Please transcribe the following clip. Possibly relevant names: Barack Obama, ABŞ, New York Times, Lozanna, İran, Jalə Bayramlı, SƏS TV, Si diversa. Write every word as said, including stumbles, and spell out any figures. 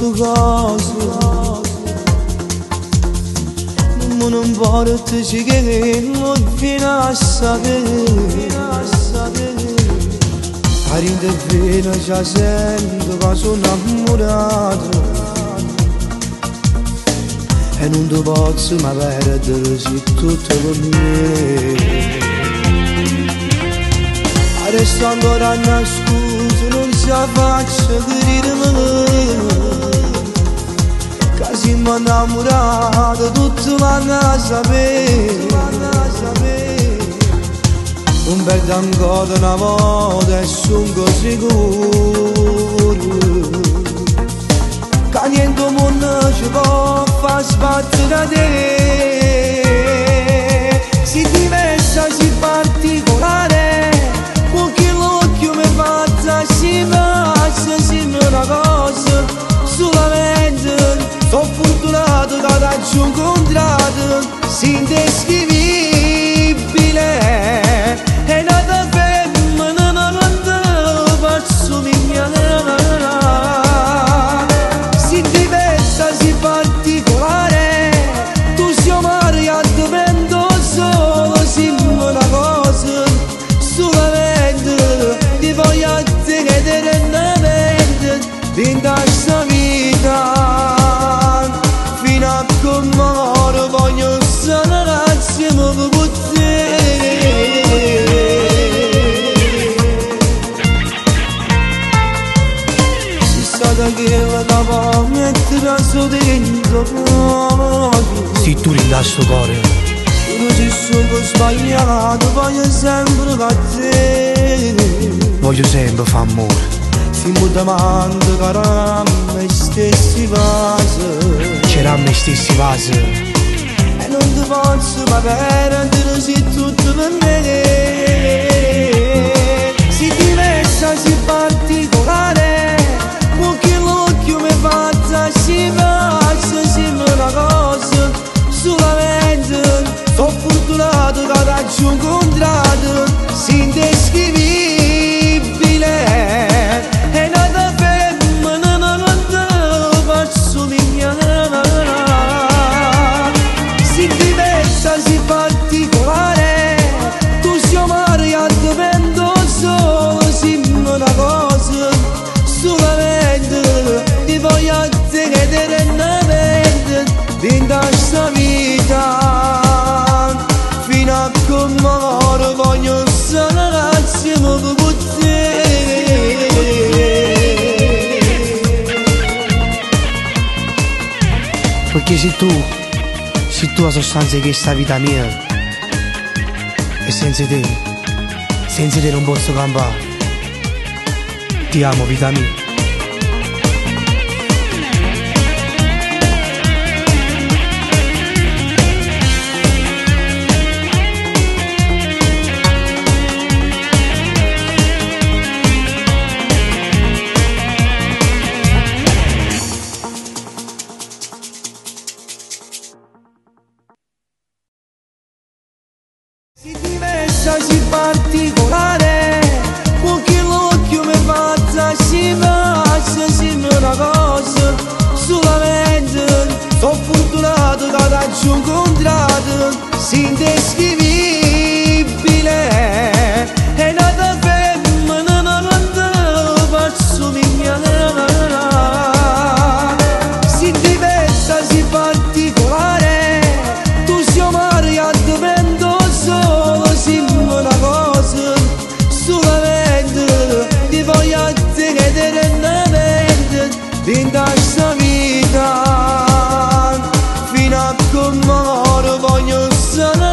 sugasu munum barat jigen mudfina sabe harinde vena jazen dugasu nam murad enundu batsu mabaradır tutulun Arestan doran aşkuzunun şafak çığırırımı Kazim bana muradı tuttu bana azabe Un berdam godona moda esun goziguru Caniendo mona jebo faz batına de Si diversa si particolare Sin descrivi bile e nada ben manan alanda batsum ignana Si diversa si particolare tu si amare ad vento solo si una cosa solamente ti voglio tenere nella mente din da questa vita Si tu rilasci il tuo cuore voglio sempre far amore c'era me stessi vasi e non ti posso ma perderlo se tutto per me si diversa si particolare pochi l'occhio mi faccia si faccia si una cosa solamente sono fortunato che raggiungo un contratto si indescrivibile Perché sei tu, sei tu la sostanza che sta vita mia e senza te, senza te non posso campare. Ti amo vita mia. Si diversa, si particolare, pochi l'occhio mi faccia, si faccia, si una cosa, solamente, sono fortunato che raggiungo un contratto, si indescrivibile, e nata ferma, non andavo, faccio mignana. Si diversa, si particolare, tu si amare a te din da questa vita fino a che muoio voglio stare